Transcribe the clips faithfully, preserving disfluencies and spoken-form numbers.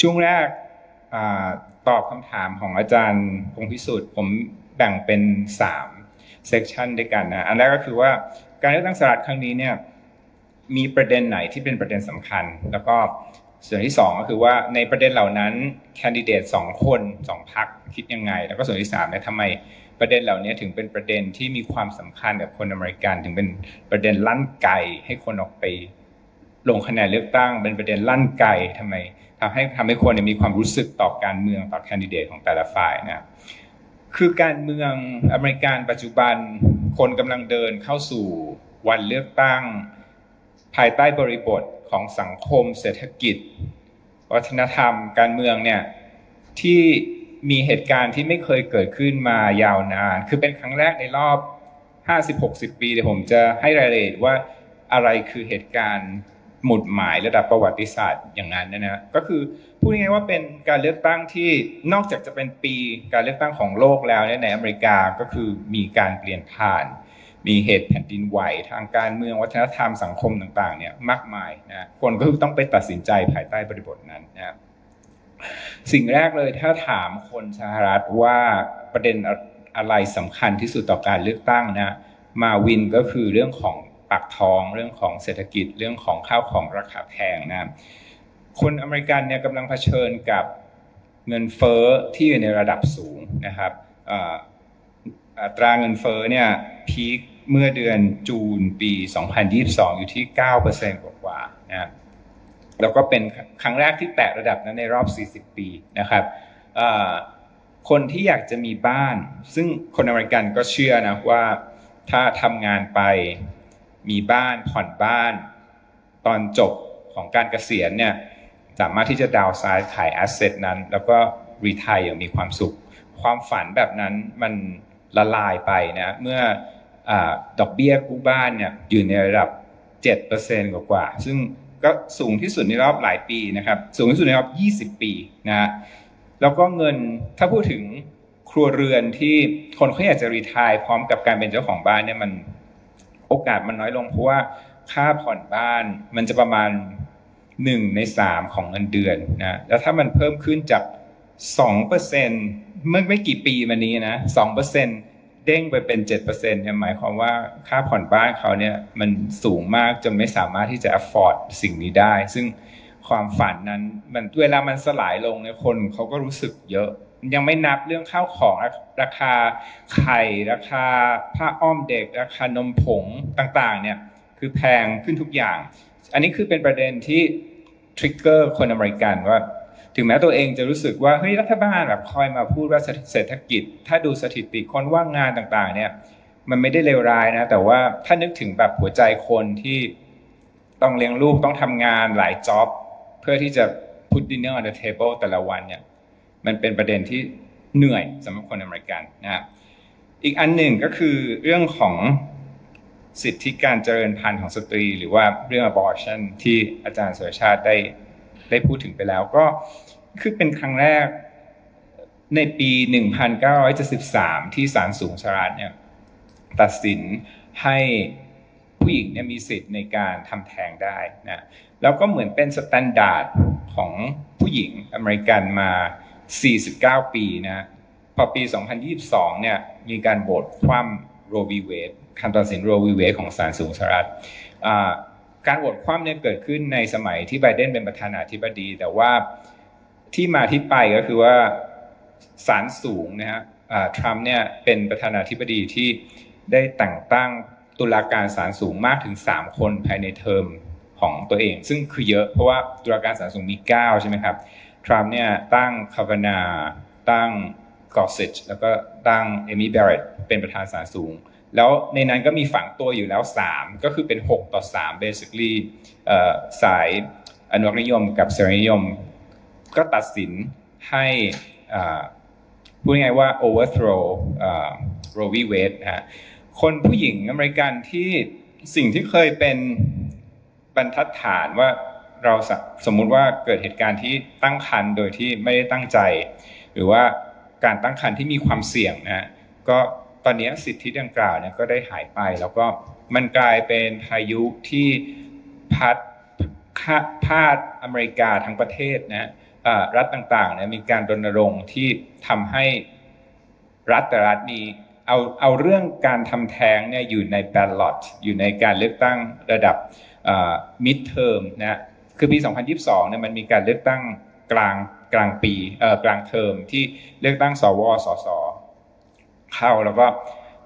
ช่วงแรกตอบคำถามของอาจารย์พงษ์พิสุทธิ์ผมแบ่งเป็นสามเซกชันด้วยกันนะอันแรกก็คือว่าการเลือกตั้งสหรัฐครั้งนี้เนี่ยมีประเด็นไหนที่เป็นประเด็นสำคัญแล้วก็ส่วนที่สองก็คือว่าในประเด็นเหล่านั้นแคนดิเดตสองคนสองพรรคคิดยังไงแล้วก็ส่วนที่สามเนี่ยทำไมประเด็นเหล่านี้ถึงเป็นประเด็นที่มีความสำคัญกับคนอเมริกันถึงเป็นประเด็นลั่นไกให้คนออกไปลงคะแนนเลือกตั้งเป็นประเด็นลั่นไกทำไมทำให้ทำให้คนมีความรู้สึกต่อการเมืองต่อแคนดิเดตของแต่ละฝ่ายนะคือการเมืองอเมริกันปัจจุบันคนกำลังเดินเข้าสู่วันเลือกตั้งภายใต้บริบทของสังคมเศรษฐกิจวัฒนธรรมการเมืองเนี่ยที่มีเหตุการณ์ที่ไม่เคยเกิดขึ้นมายาวนานคือเป็นครั้งแรกในรอบ ห้าสิบถึงหกสิบ ปีเดี๋ยวผมจะให้รายละเอียดว่าอะไรคือเหตุการณ์หมุดหมายระดับประวัติศาสตร์อย่างนั้นนะนะก็คือพูดง่ายๆว่าเป็นการเลือกตั้งที่นอกจากจะเป็นปีการเลือกตั้งของโลกแล้วในอเมริกาก็คือมีการเปลี่ยนผ่านมีเหตุแผ่นดินไหวทางการเมืองวัฒนธรรมสังคมต่างๆเนี่ยมากมายนะคนก็ต้องไปตัดสินใจภายใต้บริบทนั้นนะสิ่งแรกเลยถ้าถามคนสหรัฐว่าประเด็นอะไรสำคัญที่สุดต่อการเลือกตั้งนะมาวินก็คือเรื่องของปากท้องเรื่องของเศรษฐกิจเรื่องของข้าวของราคาแพงนะคนอเมริกันเนี่ยกำลังเผชิญกับเงินเฟ้อที่อยู่ในระดับสูงนะครับอัตราเงินเฟ้อเนี่ยพีคเมื่อเดือนจูนปีสองพันยี่สิบสองอยู่ที่ เก้าเปอร์เซ็นต์ กว่าๆนะแล้วก็เป็นครั้งแรกที่แตะระดับนั้นในรอบสี่สิบปีนะครับคนที่อยากจะมีบ้านซึ่งคนอเมริกันก็เชื่อนะว่าถ้าทำงานไปมีบ้านผ่อนบ้านตอนจบของการเกษียณเนี่ยสามารถที่จะดาวน์ไซด์ขายแอสเซทนั้นแล้วก็รีไทร์อย่างมีความสุขความฝันแบบนั้นมันละลายไปนะเมื่อดอกเบี้ยกู้บ้านเนี่ยอยู่ในระดับ เจ็ดเปอร์เซ็นต์ กว่าๆซึ่งก็สูงที่สุดในรอบหลายปีนะครับสูงที่สุดในรอบยี่สิบปีนะแล้วก็เงินถ้าพูดถึงครัวเรือนที่คนเขาอยากจะรีไทร์พร้อมกับการเป็นเจ้าของบ้านเนี่ยมันโอกาสมันน้อยลงเพราะว่าค่าผ่อนบ้านมันจะประมาณหนึ่งในสามของเงินเดือนนะแล้วถ้ามันเพิ่มขึ้นจาก สองเปอร์เซ็นต์ เมื่อไม่กี่ปีมานี้นะ สองเปอร์เซ็นต์เด้งไปเป็น เจ็ดเปอร์เซ็นต์ เนี่ยหมายความว่าค่าผ่อนบ้านเขาเนี่ยมันสูงมากจนไม่สามารถที่จะ afford สิ่งนี้ได้ซึ่งความฝันนั้นมันเวลามันสลายลงในคนเขาก็รู้สึกเยอะยังไม่นับเรื่องข้าวของราคาไข่ราคาผ้าอ้อมเด็กราคานมผงต่างๆเนี่ยคือแพงขึ้นทุกอย่างอันนี้คือเป็นประเด็นที่ทริกเกอร์คนอเมริกันว่าถึงแม้ตัวเองจะรู้สึกว่าเฮ้ยรัฐบาลแบบคอยมาพูดว่าเศรษฐกิจถ้าดูสถิติคนว่างงานต่างๆเนี่ยมันไม่ได้เลวร้ายนะแต่ว่าถ้านึกถึงแบบหัวใจคนที่ต้องเลี้ยงลูกต้องทำงานหลายจ็อบเพื่อที่จะ put dinner on the table แต่ละวันเนี่ยมันเป็นประเด็นที่เหนื่อยสำหรับคนอเมริกันนะอีกอันหนึ่งก็คือเรื่องของสิทธิการเจริญพันธุ์ของสตรีหรือว่าเรื่อง abortion ที่อาจารย์สุรชาติได้ได้พูดถึงไปแล้วก็คือเป็นครั้งแรกในปี หนึ่งพันเก้าร้อยเจ็ดสิบสาม ที่ศาลสูงสหรัฐเนี่ยตัดสินให้ผู้หญิงเนี่ยมีสิทธิ์ในการทำแท้งได้นะแล้วก็เหมือนเป็นสแตนดาร์ดของผู้หญิงอเมริกันมาสี่สิบเก้าปีนะพอปี สองพันยี่สิบสอง เนี่ยมีการโหวตคว่ำโรวีเวดคำตัดสินโรวีเวดของศาลสูงสหรัฐการโหวตคว่ำเนี่ยเกิดขึ้นในสมัยที่ไบเดนเป็นประธานาธิบดีแต่ว่าที่มาที่ไปก็คือว่าศาลสูงนะฮะทรัมป์เนี่ยเป็นประธานาธิบดีที่ได้แต่งตั้งตุลาการศาลสูงมากถึงสามคนภายในเทอมของตัวเองซึ่งคือเยอะเพราะว่าตุลาการศาลสูงมีเก้าใช่ไหมครับทรัมป์เนี่ยตั้งคาวานาตั้งกอสซิชแล้วก็ตั้งเอมี่แบร์เรตเป็นประธานศาลสูงแล้วในนั้นก็มีฝังตัวอยู่แล้วสามก็คือเป็นหกต่อสาม basically สายอนุรักษนิยมกับเสรีนิยมก็ตัดสินให้พูดง่ายว่า overthrow Roe v. Wade ฮะคนผู้หญิงอเมริกันที่สิ่งที่เคยเป็นบรรทัดฐานว่าเราสมมุติว่าเกิดเหตุการณ์ที่ตั้งครรภ์โดยที่ไม่ได้ตั้งใจหรือว่าการตั้งครรภ์ที่มีความเสี่ยงนะก็ตอนนี้สิทธิดังกล่าวเนี่ยก็ได้หายไปแล้วก็มันกลายเป็นพายุที่พัดพาดอเมริกาทั้งประเทศนะ รัฐต่างๆเนี่ยมีการรณรงค์ที่ทำให้รัฐแต่รัฐมีเอาเอาเรื่องการทำแท้งเนี่ยอยู่ในแบลลอตอยู่ในการเลือกตั้งระดับมิดเทอมนะคือปีสองพันยี่สิบสองเนี่ยมันมีการเลือกตั้งกลางกลางปีเอ่อกลางเทอมที่เลือกตั้งสวสสเข้าแล้วก็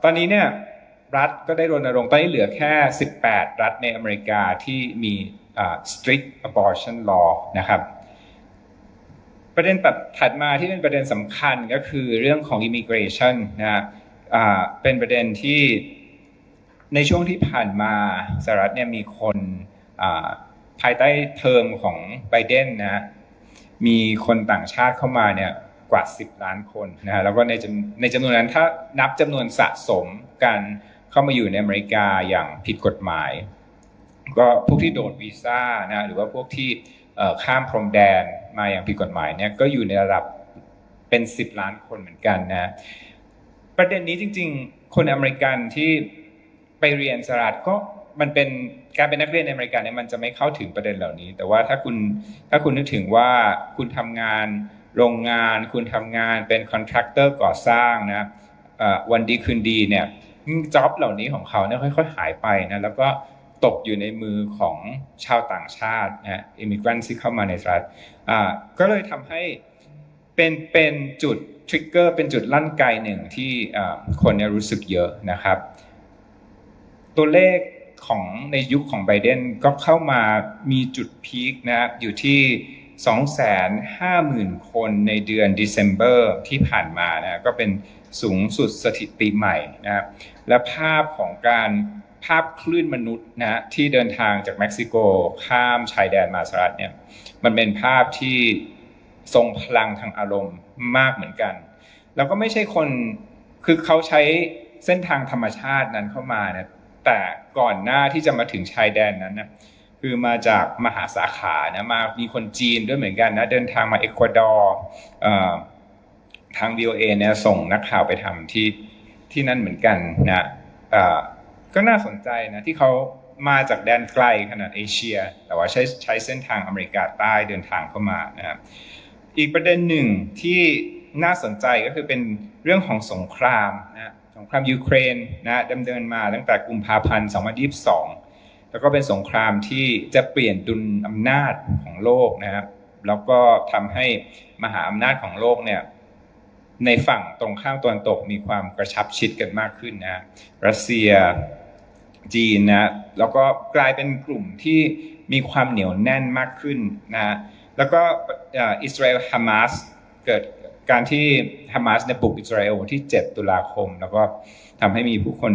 ตอนนี้เนี่ยรัฐก็ได้รณรงค์ตอนนี้เหลือแค่สิบแปดรัฐในอเมริกาที่มี strict abortion law นะครับประเด็นถัดมาที่เป็นประเด็นสำคัญก็คือเรื่องของ immigration นะเป็นประเด็นที่ในช่วงที่ผ่านมาสหรัฐเนี่ยมีคนภายใต้เทอมของไบเดนนะมีคนต่างชาติเข้ามาเนี่ยกว่าสิบล้านคนนะแล้วก็ในจำในจำนวนนั้นถ้านับจำนวนสะสมการเข้ามาอยู่ในอเมริกาอย่างผิดกฎหมายก็พวกที่โดดวีซ่านะหรือว่าพวกที่ข้ามพรมแดนมาอย่างผิดกฎหมายเนี่ยก็อยู่ในระดับเป็นสิบล้านคนเหมือนกันนะประเด็นนี้จริงๆคนอเมริกันที่ไปเรียนสหรัฐก็มันเป็นการเป็นนักเรียนในอเมริกาเนี่ยมันจะไม่เข้าถึงประเด็นเหล่านี้แต่ว่าถ้าคุณถ้าคุณนึกถึงว่าคุณทำงานโรงงานคุณทำงานเป็นคอนแทคเตอร์ก่อสร้างนะวันดีคืนดีเนี่ยจ็อบเหล่านี้ของเขาเนี่ยค่อยๆหายไปนะแล้วก็ตกอยู่ในมือของชาวต่างชาตินะอิมิเกรนท์ที่เข้ามาในสหรัฐก็เลยทำให้เป็นเป็นจุดทริกเกอร์เป็นจุดลั่นไกหนึ่งที่คนเนี่ยรู้สึกเยอะนะครับตัวเลขของในยุคของไบเดนก็เข้ามามีจุดพีคนะอยู่ที่ สองแสนห้าหมื่น คนในเดือน December ที่ผ่านมานะก็เป็นสูงสุดสถิติใหม่นะและภาพของการภาพคลื่นมนุษย์นะที่เดินทางจากเม็กซิโกข้ามชายแดนมาสหรัฐเนี่ยมันเป็นภาพที่ทรงพลังทางอารมณ์มากเหมือนกันแล้วก็ไม่ใช่คนคือเขาใช้เส้นทางธรรมชาตินั้นเข้ามานะแต่ก่อนหน้าที่จะมาถึงชายแดนนั้นนะคือมาจากมหาสาขานะมามีคนจีนด้วยเหมือนกันนะเดินทางมาเอกวาดอร์ทาง วี โอ เอ เนี่ยส่งนักข่าวไปทำที่ที่นั่นเหมือนกันนะก็น่าสนใจนะที่เขามาจากแดนไกลขนาดเอเชียแต่ว่าใช้ใช้เส้นทางอเมริกาใต้เดินทางเข้ามานะครับอีกประเด็นหนึ่งที่น่าสนใจก็คือเป็นเรื่องของสงครามนะสงครามยูเครนนะดำเนินมาตั้งแต่กุมภาพันธ์สองพันยี่สิบสองแล้วก็เป็นสงครามที่จะเปลี่ยนดุลอำนาจของโลกนะครับแล้วก็ทำให้มหาอำนาจของโลกเนี่ยในฝั่งตรงข้ามตะวันตกมีความกระชับชิดกันมากขึ้นนะรัสเซียจีนนะแล้วก็กลายเป็นกลุ่มที่มีความเหนียวแน่นมากขึ้นนะแล้วก็อิสราเอลฮามาสเกิดการที่ฮามาสเนี่ยบุกอิสราเอลที่เจ็ดตุลาคมแล้วก็ทำให้มีผู้คน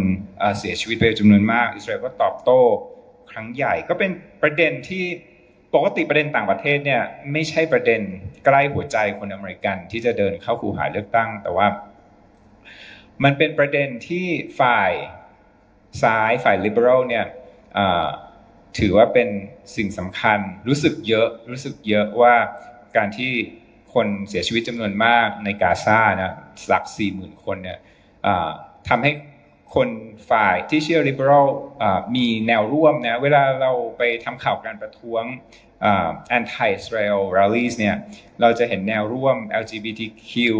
เสียชีวิตไปจำนวนมากอิสราเอลก็ตอบโต้ครั้งใหญ่ก็เป็นประเด็นที่ปกติประเด็นต่างประเทศเนี่ยไม่ใช่ประเด็นใกล้หัวใจคนอเมริกันที่จะเดินเข้าคูหาเลือกตั้งแต่ว่ามันเป็นประเด็นที่ฝ่ายซ้ายฝ่าย liberal เนี่ยถือว่าเป็นสิ่งสำคัญรู้สึกเยอะรู้สึกเยอะว่าการที่คนเสียชีวิตจำนวนมากในกาซานะหลัก สี่หมื่น คนเนี่ยทำให้คนฝ่ายที่เชื่อ liberal มีแนวร่วมนะเวลาเราไปทำข่าวการประท้วง anti Israel rallies เนี่ยเราจะเห็นแนวร่วม แอล จี บี ที คิว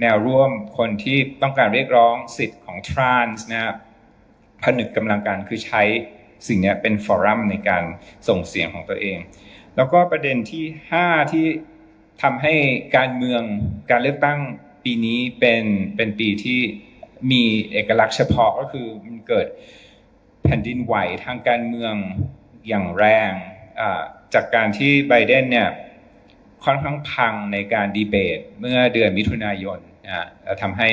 แนวร่วมคนที่ต้องการเรียกร้องสิทธิ์ของ trans นะผนึกกำลังกันคือใช้สิ่งนี้เป็นฟอรัมในการส่งเสียงของตัวเองแล้วก็ประเด็นที่ห้าที่ทำให้การเมืองการเลือกตั้งปีนี้เป็นเป็นปีที่มีเอกลักษณ์เฉพาะก็คือมันเกิดแผ่นดินไหวทางการเมืองอย่างแรงจากการที่ไบเดนเนี่ยค่อนข้างพังในการดีเบตเมื่อเดือนมิถุนายนนะทำให้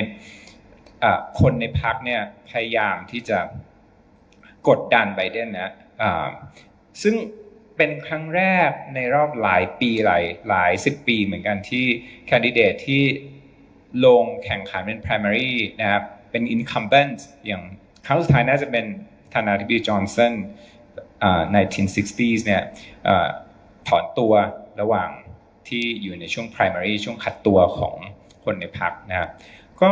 คนในพรรคเนี่ยพยายามที่จะกดดันไบเดนนะซึ่งเป็นครั้งแรกในรอบหลายปีหลายหลายสิบปีเหมือนกันที่แคนดิเดตที่ลงแข่งขันเป็น primary นะครับเป็น incumbent อย่างครั้งสุดท้ายน่าจะเป็นประธานาธิบดีจอห์นสันในหนึ่งพันเก้าร้อยหกสิบเนี่ยถอนตัวระหว่างที่อยู่ในช่วง primary ช่วงคัดตัวของคนในพรรคนะครับก็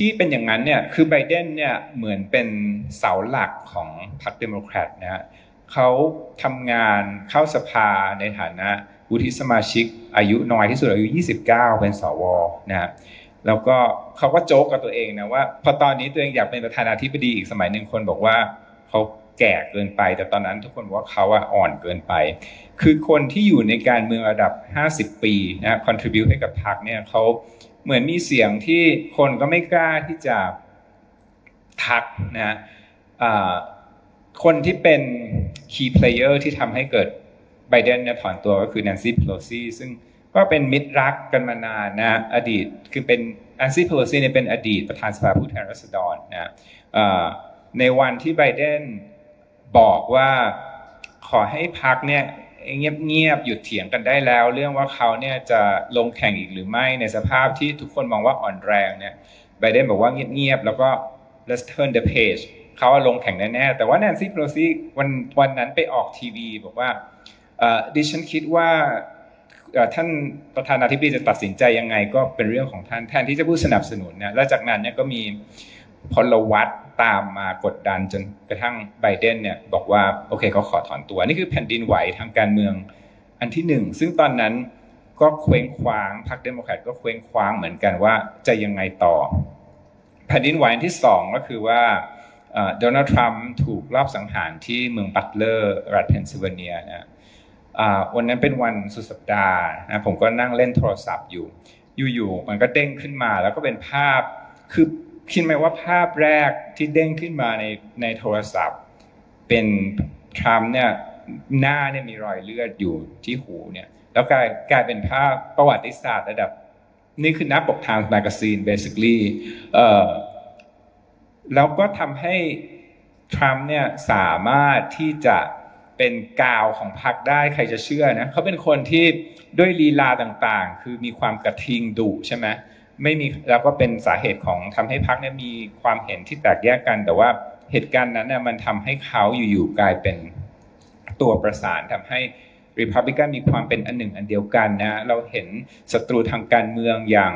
ที่เป็นอย่างนั้นเนี่ยคือไบเดนเนี่ยเหมือนเป็นเสาหลักของพรรคเดโมแครตนะฮะเขาทำงานเข้าสภาในฐานะ วุฒิสมาชิกอายุน้อยที่สุดอายุยี่สิบเก้าเป็นสวนะแล้วก็เขาก็โจ๊กกับตัวเองนะว่าพอตอนนี้ตัวเองอยากเป็นประธานาธิบดีอีกสมัยหนึ่งคนบอกว่าเขาแก่เกินไปแต่ตอนนั้นทุกคนบอกว่าเขาอะอ่อนเกินไปคือคนที่อยู่ในการเมืองระดับห้าสิบปีนะ contribute ให้กับพรรคเนี่ยเขาเหมือนมีเสียงที่คนก็ไม่กล้าที่จะทักนะคนที่เป็น key player ที่ทำให้เกิดไบเดนเนี่ยถอนตัวก็คือแนนซี่เพโลซีซึ่งก็เป็นมิตรรักกันมานานนะอดีตคือเป็นแนนซี่เพโลซีเนี่ยเป็นอดีตประธานสภาผู้แทนราษฎรนะในวันที่ไบเดนบอกว่าขอให้พรรคเนี่ยเงียบๆหยุดเถียงกันได้แล้วเรื่องว่าเขาเนี่ยจะลงแข่งอีกหรือไม่ในสภาพที่ทุกคนมองว่าอ่อนแรงเนี่ยไบเดนบอกว่าเงียบๆแล้วก็ let's turn the page เขาลงแข่งแน่ๆแต่ว่าแนนซี่เพโลซีวันวันนั้นไปออกทีวีบอกว่าดิฉันคิดว่าท่านประธานาธิบดีจะตัดสินใจยังไงก็เป็นเรื่องของท่านแทนที่จะพูดสนับสนุนนะและจากนั้นเนี่ยก็มีพลวัตตามมากดดันจนกระทั่งไบเดนเนี่ยบอกว่าโอเคเขาขอถอนตัวนี่คือแผ่นดินไหวทางการเมืองอันที่หนึ่งซึ่งตอนนั้นก็เคว้งคว้างพรรคเดโมแครตก็เคว้งคว้างเหมือนกันว่าจะยังไงต่อแผ่นดินไหวอันที่สองก็คือว่าโดนัลด์ทรัมป์ถูกลอบสังหารที่เมืองบัตเลอร์รัฐเพนซิลเวเนียนะวันนั้นเป็นวันสุดสัปดาห์นะผมก็นั่งเล่นโทรศัพท์อยู่อยู่ๆมันก็เด้งขึ้นมาแล้วก็เป็นภาพคือคิดไหมว่าภาพแรกที่เด้งขึ้นมาในในโทรศัพท์เป็นทรัมป์เนี่ยหน้าเนี่ยมีรอยเลือดอยู่ที่หูเนี่ยแล้วกลายกลายเป็นภาพประวัติศาสตร์ระดับนี่คือหน้าปก Times Magazine basically แล้วก็ทำให้ทรัมป์เนี่ยสามารถที่จะเป็นกาวของพรรคได้ใครจะเชื่อนะเขาเป็นคนที่ด้วยลีลาต่างๆคือมีความกระทิงดุใช่ไหมไม่มีแล้วก็เป็นสาเหตุของทำให้พรรคเนี่ยมีความเห็นที่แตกแยกกันแต่ว่าเหตุการณ์นั้นเนี่ยมันทำให้เขาอยู่ๆกลายเป็นตัวประสานทำให้ริพับลิกันมีความเป็นอันหนึ่งอันเดียวกันนะเราเห็นศัตรูทางการเมืองอย่าง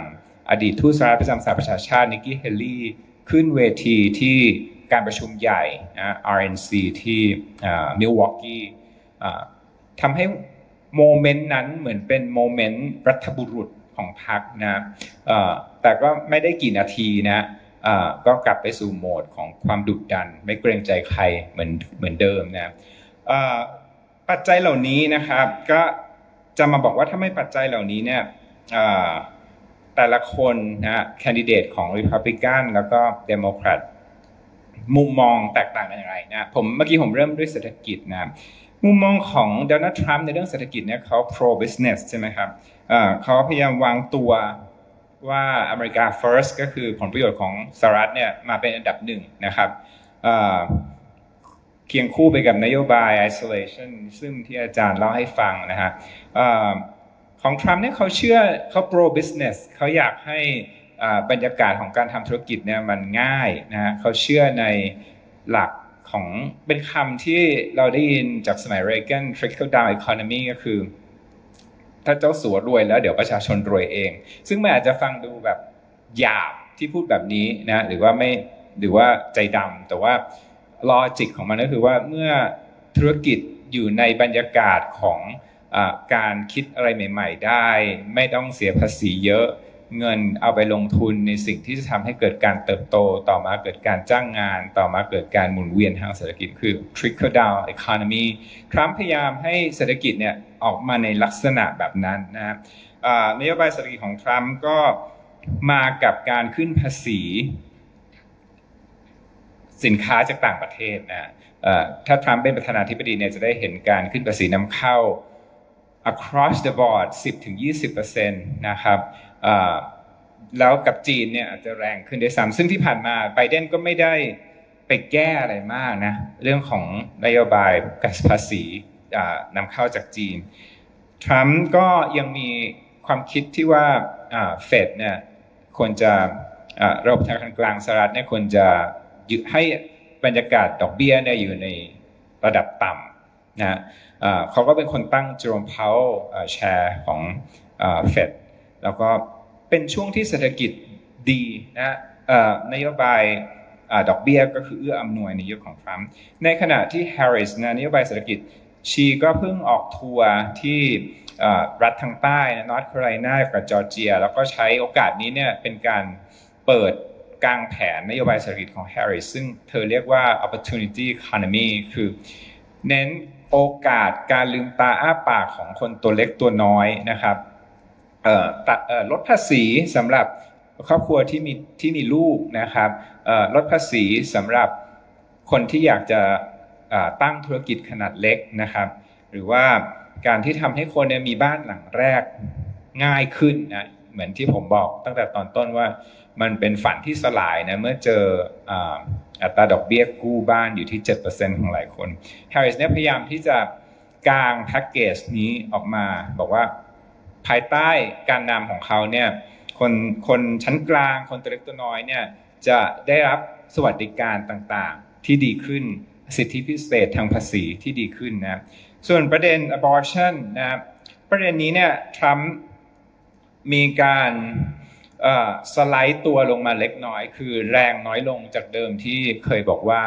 อดีตทูตสหรัฐประจำสหประชาชาตินิกกี้เฮลลี่ขึ้นเวทีที่การประชุมใหญ่นะ อาร์ เอ็น ซี ที่มิลวอกกี้ทำให้โมเมนต์นั้นเหมือนเป็นโมเมนต์รัฐบุรุษของพรรคนะแต่ก็ไม่ได้กี่นาทีนะก็กลับไปสู่โหมดของความดุดันไม่เกรงใจใครเหมือนเหมือนเดิมนะปัจจัยเหล่านี้นะครับก็จะมาบอกว่าถ้าไม่ปัจจัยเหล่านี้เนี่ยแต่ละคนนะแคนดิเดตของ Republican แล้วก็ Democratมุมมองแตกต่างกันอย่างไรนะผมเมื่อกี้ผมเริ่มด้วยเศรษฐกิจนะมุมมองของโดนัลด์ทรัมป์ในเรื่องเศรษฐกิจเนี่ยเขา pro business ใช่ไหมครับเขาพยายามวางตัวว่าอเมริกา first ก็คือผลประโยชน์ของสหรัฐเนี่ยมาเป็นอันดับหนึ่งนะครับเคียงคู่ไปกับนโยบาย isolationism ที่อาจารย์เล่าให้ฟังนะฮะของทรัมป์เนี่ยเขาเชื่อเขา pro business เขาอยากให้บรรยากาศของการทำธุรกิจเนี่ยมันง่ายนะเขาเชื่อในหลักของเป็นคำที่เราได้ยินจากสมัยเรแกน trickle down economy ก็คือถ้าเจ้าสัวรวยแล้วเดี๋ยวประชาชนรวยเองซึ่งมันอาจจะฟังดูแบบหยาบที่พูดแบบนี้นะหรือว่าไม่หรือว่าใจดำแต่ว่าลอจิกของมันก็คือว่าเมื่อธุรกิจอยู่ในบรรยากาศของการคิดอะไรใหม่ๆได้ไม่ต้องเสียภาษีเยอะเงินเอาไปลงทุนในสิ่งที่จะทำให้เกิดการเติบโตต่อมาเกิดการจ้างงานต่อมาเกิดการหมุนเวียนทางเศรษฐกิจคือ trickle down economy ทรัมป์พยายามให้เศรษฐกิจเนี่ยออกมาในลักษณะแบบนั้นนะครับนโยบายเศรษฐกิจของทรัมป์ก็มากับการขึ้นภาษีสินค้าจากต่างประเทศนะถ้าทรัมป์เป็นประธานาธิบดีเนี่ยจะได้เห็นการขึ้นภาษีนำเข้า across the board สิบถึงยี่สิบเปอร์เซ็นต์ นะครับแล้วกับจีนเนี่ยอาจจะแรงขึ้นด้วยซ้ำซึ่งที่ผ่านมาไบเดนก็ไม่ได้ไปแก้อะไรมากนะเรื่องของนโยบายภาษีนำเข้าจากจีนทรัมป์ก็ยังมีความคิดที่ว่าเฟดเนี่ยควรจะระบบธนาคารกลางสหรัฐเนี่ยควรจะให้บรรยากาศดอกเบี้ยเนี่ยอยู่ในระดับต่ำนะเขาก็เป็นคนตั้งเจอโรม พาวเวลแชร์ของเฟดแล้วก็เป็นช่วงที่เศรษฐกิจดีนะนโยบายดอกเบี้ยก็คือเอื้ออำนวยในยุคของทรัมป์ในขณะที่ Harris นะนโยบายเศรษฐกิจชีก็เพิ่งออกทัวร์ที่ รัฐทางใต้นะนอร์ทแคโรไลนากับจอร์เจียแล้วก็ใช้โอกาสนี้เนี่ยเป็นการเปิดกลางแผนนโยบายเศรษฐกิจของ Harris ซึ่งเธอเรียกว่า opportunity economy คือเน้นโอกาสการลืมตาอ้าปากของคนตัวเล็กตัวน้อยนะครับลดภาษีสำหรับครอบครัวที่มีที่มีลูกนะครับลดภาษีสำหรับคนที่อยากจะตั้งธุรกิจขนาดเล็กนะครับหรือว่าการที่ทำให้คนมีบ้านหลังแรกง่ายขึ้นนะเหมือนที่ผมบอกตั้งแต่ตอนต้นว่ามันเป็นฝันที่สลายนะเมื่อเจออัตราดอกเบี้ยกู้บ้านอยู่ที่ เจ็ดเปอร์เซ็นต์ ของหลายคน Harris เนี่ยพยายามที่จะกางแพ็กเกจนี้ออกมาบอกว่าภายใต้การนำของเขาเนี่ยคนคนชั้นกลางคนตัวเล็กตัวน้อยเนี่ยจะได้รับสวัสดิการต่างๆที่ดีขึ้นสิทธิพิเศษทางภาษีที่ดีขึ้นนะส่วนประเด็น abortion นะประเด็นนี้เนี่ยทรัมป์มีการสไลด์ตัวลงมาเล็กน้อยคือแรงน้อยลงจากเดิมที่เคยบอกว่า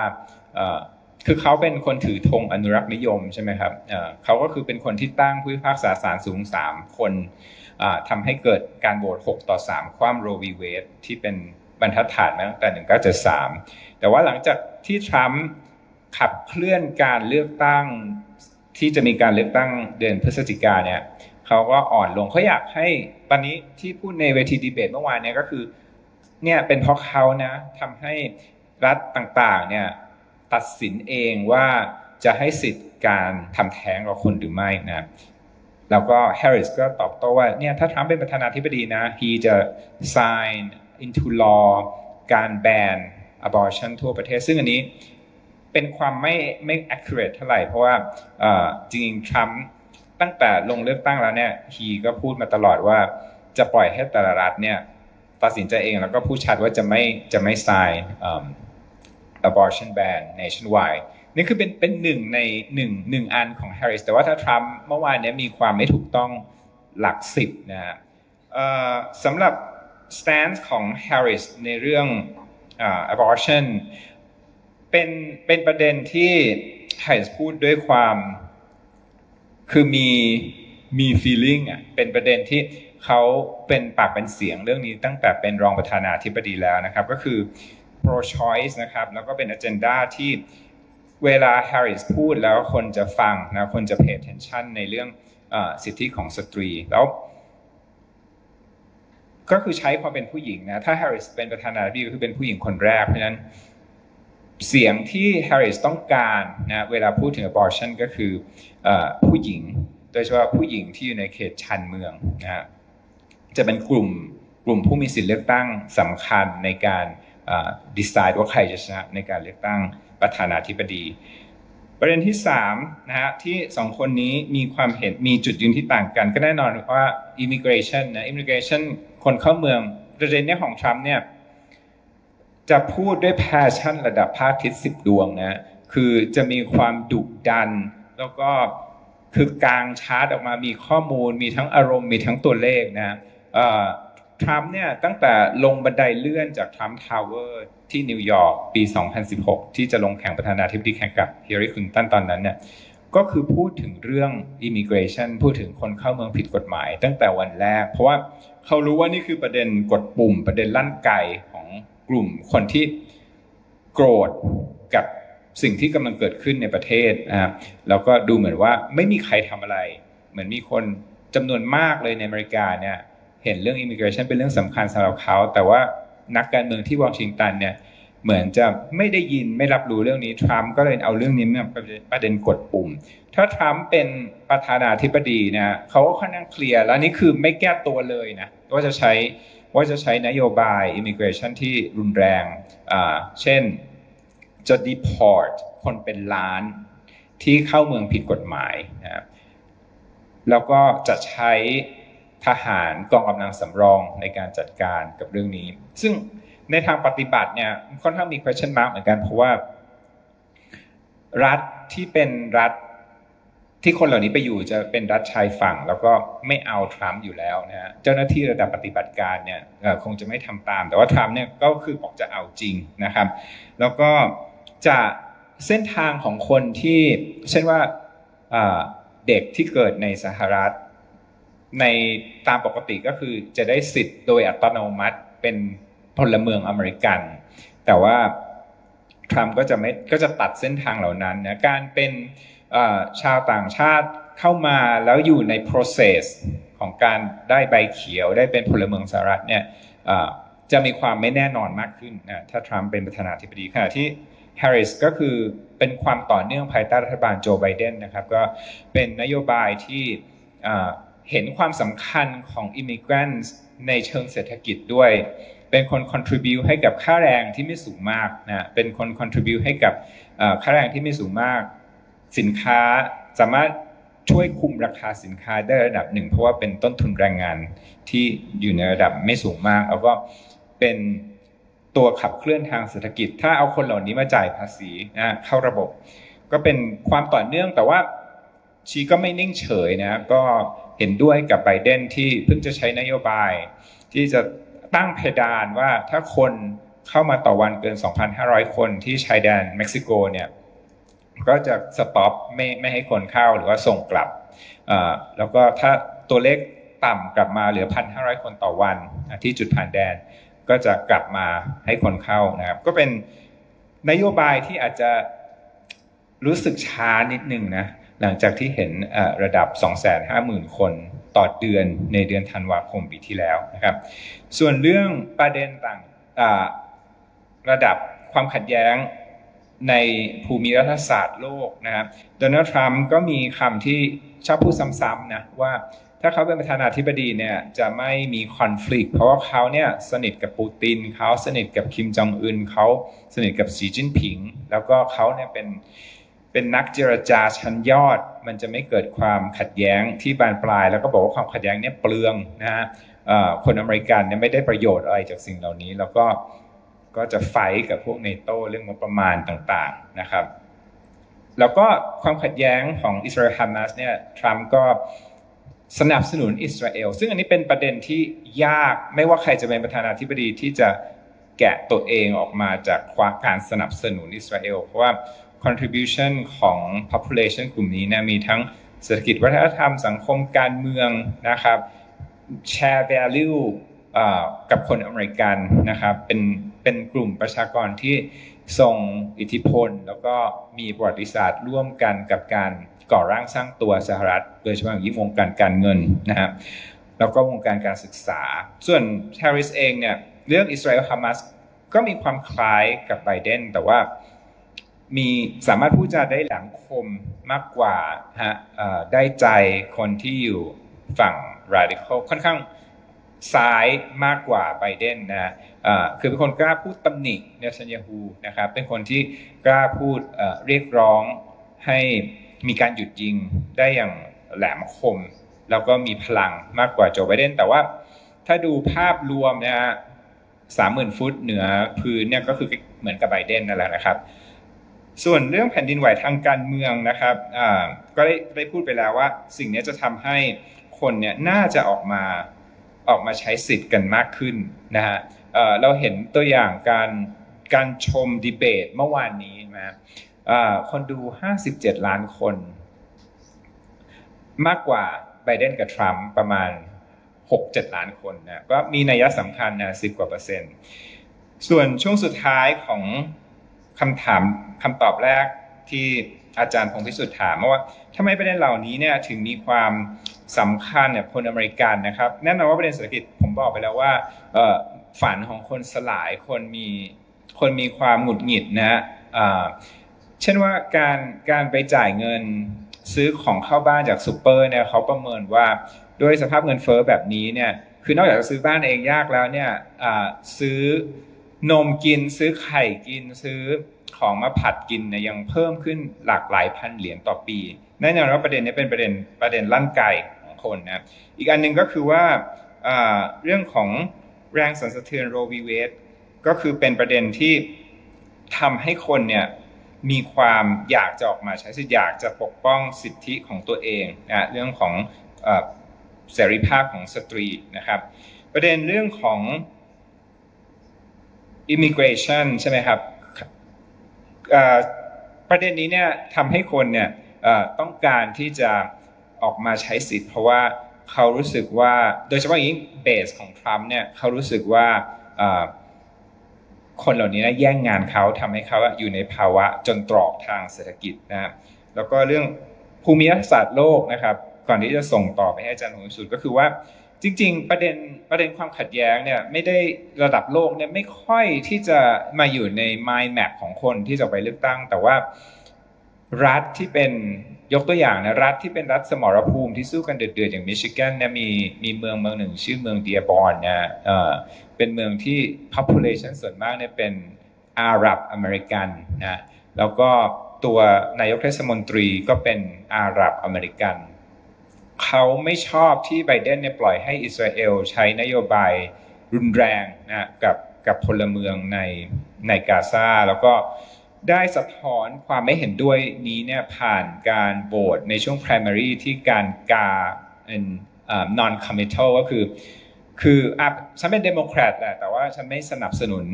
คือเขาเป็นคนถือธงอนุรักษ์นิยมใช่ไหมครับเขาก็คือเป็นคนที่ตั้งผู้พิพากษาศาลสูงสามคนทำให้เกิดการโหวตหกต่อสามคว่ำโรวีเวดที่เป็นบรรทัดฐานมาตั้งแต่หนึ่งเก้าเจ็ดสามแต่ว่าหลังจากที่ทรัมป์ขับเคลื่อนการเลือกตั้งที่จะมีการเลือกตั้งเดือนพฤศจิกาเนี่ยเขาก็อ่อนลงเขาอยากให้ตอนนี้ที่พูดในเวทีดีเบตเมื่อวานเนี่ยก็คือเนี่ยเป็นเพราะเขานะทำให้รัฐต่างๆเนี่ยตัดสินเองว่าจะให้สิทธิ์การทำแท้งกับคนหรือไม่นะแล้วก็แฮร์ริสก็ตอบโต้ว่าเนี่ยถ้าทรัมป์เป็นประธานาธิบดีนะ he จะ sign into law การแบน abortion ทั่วประเทศซึ่งอันนี้เป็นความไม่ไม่ accurate เท่าไหร่เพราะว่าจริงๆทรัมป์ตั้งแต่ลงเลือกตั้งแล้วเนี่ย he ก็พูดมาตลอดว่าจะปล่อยให้แต่ละรัฐเนี่ยตัดสินใจเองแล้วก็พูดชัดว่าจะไม่จะไม่ sign abortion ban nationwideนี่คือเป็นเป็นหนึ่งในหนึ่งหนึ่งอันของแฮร์ริสแต่ว่าถ้าทรัมป์เมื่อวานนี้มีความไม่ถูกต้องหลักสิบนะฮะสำหรับ stance ของแฮร์ริสในเรื่อง abortion เป็นเป็นประเด็นที่แฮร์ริสพูดด้วยความคือมีมี feeling อ่ะเป็นประเด็นที่เขาเป็นปากเป็นเสียงเรื่องนี้ตั้งแต่เป็นรองประธานาธิบดีแล้วนะครับก็คือ pro choice นะครับแล้วก็เป็น agenda ที่เวลาแฮร์ริสพูดแล้วคนจะฟังนะคนจะ pay attention ในเรื่องอสิทธิของสตรีแล้วก็คือใช้ความเป็นผู้หญิงนะถ้าแฮร์ริสเป็นประธานาธิบดีก็คือเป็นผู้หญิงคนแรกเพราะฉะนั้นเสียงที่แฮร์ริสต้องการนะเวลาพูดถึง abortion ก็คืออผู้หญิงโดยเฉพาะผู้หญิงที่อยู่ในเขตชานเมืองนะจะเป็นกลุ่มกลุ่มผู้มีสิทธิเลือกตั้งสำคัญในการดีไซน์ว่าใครจะชนะในการเลือกตั้งประธานาธิบดีประเด็นที่สามนะฮะที่สองคนนี้มีความเห็นมีจุดยืนที่ต่างกันก็แน่นอนว่า immigration นะ immigration คนเข้าเมืองประเด็นนี้ของทรัมป์เนี่ยจะพูดด้วย passion ระดับพระอาทิตย์สิบดวงนะคือจะมีความดุดันแล้วก็คือกางชาร์ตออกมามีข้อมูลมีทั้งอารมณ์มีทั้งตัวเลขนะทรัมป์เนี่ยตั้งแต่ลงบันไดเลื่อนจากทรัมป์ทาวเวอร์ที่นิวยอร์กปีสองพันสิบหกที่จะลงแข่งประธานาธิบดีแข่งกับฮิลลารีคลินตันตอนนั้นเนี่ยก็คือพูดถึงเรื่อง immigration พูดถึงคนเข้าเมืองผิดกฎหมายตั้งแต่วันแรกเพราะว่าเขารู้ว่านี่คือประเด็นกดปุ่มประเด็นลั่นไกของกลุ่มคนที่โกรธกับสิ่งที่กำลังเกิดขึ้นในประเทศนะครับแล้วก็ดูเหมือนว่าไม่มีใครทำอะไรเหมือนมีคนจำนวนมากเลยในอเมริกาเนี่ยเห็นเรื่อง immigration เป็นเรื่องสำคัญสำหรับเขาแต่ว่านักการเมืองที่วอชิงตันเนี่ยเหมือนจะไม่ได้ยินไม่รับรู้เรื่องนี้ทรัมป์ก็เลยเอาเรื่องนี้มาประเด็นกดปุ่มถ้าทรัมป์เป็นประธานาธิบดีนะเขาก็ค่อนข้างเคลียร์แล้วนี่คือไม่แก้ตัวเลยนะว่าจะใช้ว่าจะใช้นโยบาย immigration ที่รุนแรงอ่าเช่นจะ deport คนเป็นล้านที่เข้าเมืองผิดกฎหมายนะแล้วก็จะใช้ทหารกองกำลังสำรองในการจัดการกับเรื่องนี้ซึ่งในทางปฏิบัติเนี่ยค่อนข้างมี question mark เหมือนกันเพราะว่ารัฐที่เป็นรัฐที่คนเหล่านี้ไปอยู่จะเป็นรัฐชายฝั่งแล้วก็ไม่เอาทรัมป์อยู่แล้วนะฮะเจ้าหน้าที่ระดับปฏิบัติการเนี่ยคงจะไม่ทำตามแต่ว่าทรัมป์เนี่ยก็คือบอกจะเอาจริงนะครับแล้วก็จะเส้นทางของคนที่เช่นว่าเด็กที่เกิดในสหรัฐ ในตามปกติก็คือจะได้สิทธิ์โดยอัตโนมัติเป็นพลเมืองอเมริกันแต่ว่าทรัมป์ก็จะไม่ก็จะตัดเส้นทางเหล่านั้นนะการเป็นชาวต่างชาติเข้ามาแล้วอยู่ใน process ของการได้ใบเขียวได้เป็นพลเมืองสหรัฐเนี่ยจะมีความไม่แน่นอนมากขึ้นนะถ้าทรัมป์เป็นประธานาธิบดีขณะที่ Harris ก็คือเป็นความต่อเนื่องภายใต้รัฐบาลโจไบเดนนะครับก็เป็นนโยบายที่เห็นความสำคัญของ immigrants ในเชิงเศรษฐกิจด้วยเป็นคน contribute ให้กับค่าแรงที่ไม่สูงมากนะเป็นคน contribute ให้กับค่าแรงที่ไม่สูงมากสินค้าสามารถช่วยคุมราคาสินค้าได้ระดับหนึ่งเพราะว่าเป็นต้นทุนแรงงานที่อยู่ในระดับไม่สูงมากแล้วก็เป็นตัวขับเคลื่อนทางเศรษฐกิจถ้าเอาคนเหล่านี้มาจ่ายภาษีนะเข้าระบบก็เป็นความต่อเนื่องแต่ว่าชีก็ไม่นิ่งเฉยนะก็เห็นด้วยกับไบเดนที่เพิ่งจะใช้นโยบายที่จะตั้งเพดานว่าถ้าคนเข้ามาต่อวันเกิน สองพันห้าร้อย คนที่ชายแดนเม็กซิโกเนี่ยก็จะสต็อปไม่ไม่ให้คนเข้าหรือว่าส่งกลับแล้วก็ถ้าตัวเลขต่ำกลับมาเหลือ หนึ่งพันห้าร้อย คนต่อวันที่จุดผ่านแดนก็จะกลับมาให้คนเข้านะครับก็เป็นนโยบายที่อาจจะรู้สึกช้านิดนึงนะหลังจากที่เห็นระดับ สองแสนห้าหมื่น คนต่อเดือนในเดือนธันวาคมปีที่แล้วนะครับส่วนเรื่องประเด็นต่างระดับความขัดแย้งในภูมิรัฐศาสตร์โลกนะครับโดนัลด์ทรัมป์ก็มีคำที่ชอบพูดซ้ำๆนะว่าถ้าเขาเป็นประธานาธิบดีเนี่ยจะไม่มีคอนฟลิกต์เพราะว่าเขาเนี่ยสนิทกับปูตินเขาสนิทกับคิมจองอึนเขาสนิทกับสีจิ้นผิงแล้วก็เขาเนี่ยเป็นเป็นนักเจรจาชั้นยอดมันจะไม่เกิดความขัดแย้งที่บานปลายแล้วก็บอกว่าความขัดแย้งเนี่ยเปลืองนะฮะคนอเมริกันเนี่ยไม่ได้ประโยชน์อะไรจากสิ่งเหล่านี้แล้วก็ก็จะไฟท์กับพวกเนโตเรื่องงบประมาณต่างๆนะครับแล้วก็ความขัดแย้งของอิสราเอลฮามาสเนี่ยทรัมป์ก็สนับสนุนอิสราเอลซึ่งอันนี้เป็นประเด็นที่ยากไม่ว่าใครจะเป็นประธานาธิบดีที่จะแกะตัวเองออกมาจากความการสนับสนุนอิสราเอลเพราะว่า contribution ของ population กลุ่มนี้นะมีทั้งเศรษฐกิจวัฒนธรรมสังคมการเมืองนะครับ share value กับคนอเมริกันนะครับเป็นเป็นกลุ่มประชากรที่ทรงอิทธิพลแล้วก็มีประวัติศาสตร์ร่วมกันกับการก่อร่างสร้างตัวสหรัฐโดยเฉพาะอย่างยิ่งวงการการเงินนะครับแล้วก็วงการการศึกษาส่วนแฮร์ริสเองเนี่ยเรื่องอิสราเอลฮามาสก็มีความคล้ายกับไบเดนแต่ว่ามีสามารถพูดจาได้หลังคมมากกว่าฮะได้ใจคนที่อยู่ฝั่ง radical ค่อนข้างซ้ายมากกว่าไบเดนนะคือเป็นคนกล้าพูดตำหนิเนทันยาฮูนะครับเป็นคนที่กล้าพูดเรียกร้องให้มีการหยุดยิงได้อย่างแหลมคมแล้วก็มีพลังมากกว่าโจไบเดนแต่ว่าถ้าดูภาพรวมนะฮะสามหมื่นฟุตเหนือพื้นเนี่ยก็คือเหมือนกับไบเดนนั่นแหละนะครับส่วนเรื่องแผ่นดินไหวทางการเมืองนะครับก็ได้ได้พูดไปแล้วว่าสิ่งนี้จะทำให้คนเนี่ยน่าจะออกมาออกมาใช้สิทธิ์กันมากขึ้นนะฮะ เ, เราเห็นตัวอย่างการการชมดีเบตเมื่อวานนี้นะคนดูห้าสิบเจ็ดล้านคนมากกว่าไบเดนกับทรัมป์ประมาณ หกเจ็ด ล้านคนนะก็มีนัยสำคัญนะสิบกว่าเปอร์เซ็นต์ส่วนช่วงสุดท้ายของคำถามคำตอบแรกที่อาจารย์พงษ์พิสุทธิ์ถามว่าทำไมประเด็นเหล่านี้เนี่ยถึงมีความสำคัญเนี่ยคนอเมริกันนะครับแน่นอนว่าประเด็นเศรษฐกิจผมบอกไปแล้วว่าฝันของคนสลายคนมีคนมีความหงุดหงิดนะเช่นว่าการการไปจ่ายเงินซื้อของเข้าบ้านจากซูเปอร์เนี่ยเขาประเมินว่าด้วยสภาพเงินเฟ้อแบบนี้เนี่ยคือนอกจากจะซื้อบ้านเองยากแล้วเนี่ยซื้อนมกินซื้อไข่กินซื้อของมาผัดกินเนี่ยยังเพิ่มขึ้นหลากหลายพันเหรียญต่อปีแน่นอนว่าประเด็นนี้เป็นประเด็นประเด็นร่างกายของคนนะอีกอันหนึ่งก็คือว่าเรื่องของแรงสั่นสะเทือนโรวีเวดก็คือเป็นประเด็นที่ทำให้คนเนี่ยมีความอยากจะออกมาใช้สิทธิอยากจะปกป้องสิทธิของตัวเองนะเรื่องของเสรีภาพของสตรีนะครับประเด็นเรื่องของ immigration ใช่ไหมครับประเด็นนี้เนี่ยทำให้คนเนี่ยต้องการที่จะออกมาใช้สิทธิ์เพราะว่า เขารู้สึกว่าโดยเฉพาะอย่างยิ่งเบสของทรัมป์เนี่ยเขารู้สึกว่าคนเหล่านี้นะแย่งงานเขาทำให้เขาอยู่ในภาวะจนตรอกทางเศรษฐกิจนะครับแล้วก็เรื่องภูมิศาสตร์โลกนะครับก่อนที่จะส่งต่อไปให้อาจารย์หงสุดก็คือว่าจริงๆประเด็นประเด็นความขัดแย้งเนี่ยไม่ได้ระดับโลกเนี่ยไม่ค่อยที่จะมาอยู่ใน mind map ของคนที่จะไปเลือกตั้งแต่ว่ารัฐที่เป็นยกตัวอย่างนะรัฐที่เป็นรัฐสมรภูมิที่สู้กันเดือดๆอย่าง Michigan เนี่ยมีมีเมืองเมืองหนึ่งชื่อเมืองเดียบอนนะเอ่อเป็นเมืองที่ population ส่วนมากเนี่ยเป็นอาหรับอเมริกันนะแล้วก็ตัวนายกเทศมนตรีก็เป็นอาหรับอเมริกันเขาไม่ชอบที่ไบเดนเนี่ยปล่อยให้อิสราเอลใช้นโยบายรุนแรงนะกับกับพลเมืองในในกาซาแล้วก็ได้สะท้อนความไม่เห็นด้วยนี้เนี่ยผ่านการโหวตในช่วง primary ที่การกา non committal ก็คือคืออ่ะฉันเป็นเดโมแครตแหละแต่ว่าฉันไม่สนับสนุน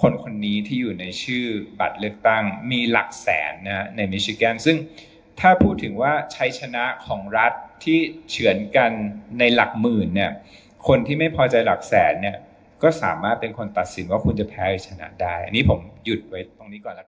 คนคนนี้ที่อยู่ในชื่อบัตรเลือกตั้งมีหลักแสนนะในมิชิแกนซึ่งถ้าพูดถึงว่าชัยชนะของรัฐที่เฉือนกันในหลักหมื่นเนี่ยคนที่ไม่พอใจหลักแสนเนี่ยก็สามารถเป็นคนตัดสินว่าคุณจะแพ้หรือชนะได้อันนี้ผมหยุดไว้ตรงนี้ก่อนแล้ว